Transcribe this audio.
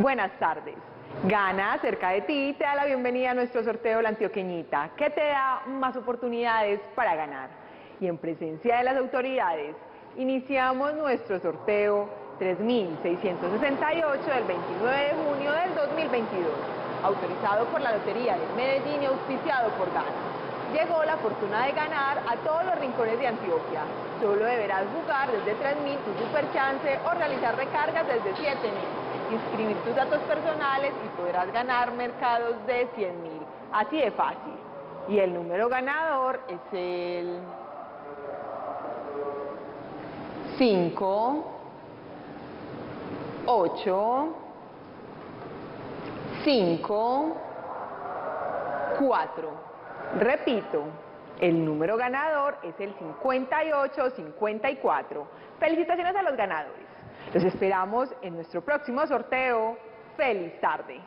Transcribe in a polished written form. Buenas tardes. Gana, cerca de ti, te da la bienvenida a nuestro sorteo La Antioqueñita, que te da más oportunidades para ganar. Y en presencia de las autoridades, iniciamos nuestro sorteo 3668 del 29 de junio del 2022, autorizado por la Lotería de Medellín y auspiciado por Gana. Llegó la fortuna de ganar a todos los rincones de Antioquia. Solo deberás jugar desde 3.000 tu Superchance o realizar recargas desde 7.000. Inscribir tus datos personales y podrás ganar mercados de 100.000. Así de fácil. Y el número ganador es el 5, 8, 5, 4. Repito, el número ganador es el 5854. Felicitaciones a los ganadores. Los esperamos en nuestro próximo sorteo. ¡Feliz tarde!